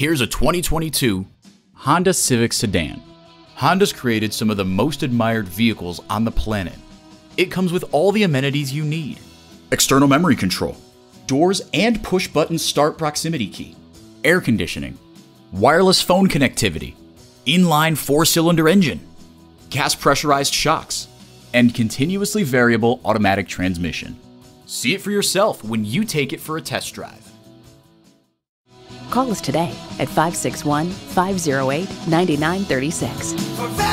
Here's a 2022 Honda Civic sedan. Honda's created some of the most admired vehicles on the planet. It comes with all the amenities you need. External memory control, doors and push-button start proximity key, air conditioning, wireless phone connectivity, inline four-cylinder engine, gas pressurized shocks, and continuously variable automatic transmission. See it for yourself when you take it for a test drive. Call us today at 561-508-9936.